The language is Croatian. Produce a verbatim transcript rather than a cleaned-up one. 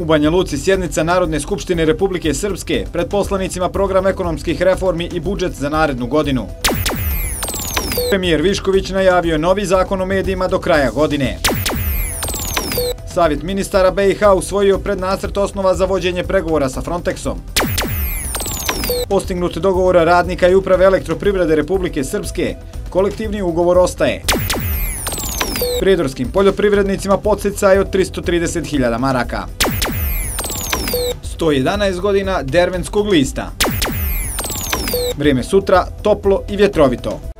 U Banja Luci sjednica Narodne skupštine Republike Srpske pred poslanicima program ekonomskih reformi i budžet za narednu godinu. Premijer Višković najavio je novi zakon o medijima do kraja godine. Savjet ministara Be i Ha usvojio prednacrt osnova za vođenje pregovora sa Frontexom. Postignut dogovor radnika i uprave Elektroprivrede Republike Srpske, kolektivni ugovor ostaje. Prijedorskim poljoprivrednicima podsticaj od tristo trideset hiljada maraka. sto jedanaest godina Dervenskog lista. Vrijeme sutra, toplo i vjetrovito.